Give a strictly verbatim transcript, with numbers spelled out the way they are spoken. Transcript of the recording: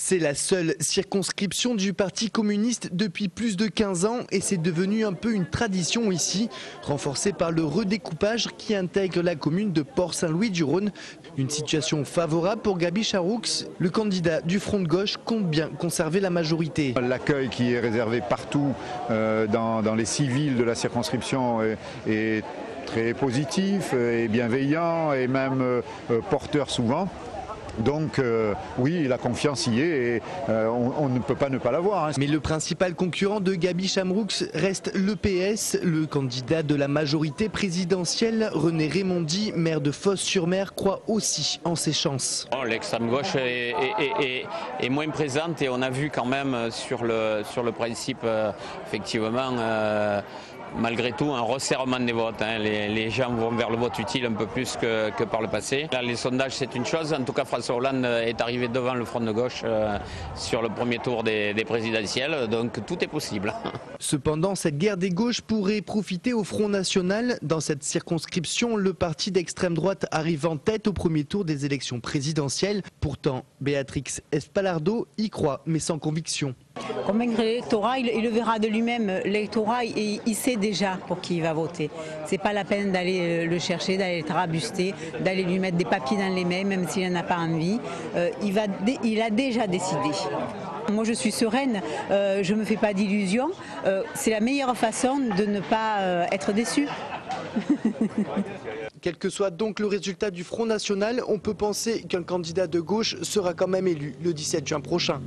C'est la seule circonscription du Parti communiste depuis plus de quinze ans et c'est devenu un peu une tradition ici, renforcée par le redécoupage qui intègre la commune de Port-Saint-Louis-du-Rhône. Une situation favorable pour Gaby Charroux. Le candidat du Front de Gauche compte bien conserver la majorité. L'accueil qui est réservé partout euh, dans, dans les six villes de la circonscription est, est très positif et bienveillant et même euh, porteur souvent. Donc euh, oui, la confiance y est et euh, on, on ne peut pas ne pas l'avoir. Hein. Mais le principal concurrent de Gaby Charroux reste le P S. Le candidat de la majorité présidentielle, René Raymondi, maire de Fos-sur-Mer, croit aussi en ses chances. Bon, l'extrême gauche est, est, est, est, est moins présente et on a vu quand même sur le, sur le principe, euh, effectivement, euh, malgré tout, un resserrement des votes. Hein. Les, les gens vont vers le vote utile un peu plus que, que par le passé. Là, les sondages, c'est une chose. En tout cas, François Hollande est arrivé devant le Front de Gauche euh, sur le premier tour des, des présidentielles. Donc, tout est possible. Cependant, cette guerre des gauches pourrait profiter au Front National. Dans cette circonscription, le parti d'extrême droite arrive en tête au premier tour des élections présidentielles. Pourtant, Béatrix Espalardo y croit, mais sans conviction. Convaincre l'électorat, il, il le verra de lui-même. L'électorat, il, il sait déjà pour qui il va voter. C'est pas la peine d'aller le chercher, d'aller le tarabuster, d'aller lui mettre des papiers dans les mains, même s'il n'en a pas envie. Euh, il, va, il a déjà décidé. Moi, je suis sereine, euh, je ne me fais pas d'illusions. Euh, c'est la meilleure façon de ne pas euh, être déçue. Quel que soit donc le résultat du Front National, on peut penser qu'un candidat de gauche sera quand même élu le dix-sept juin prochain.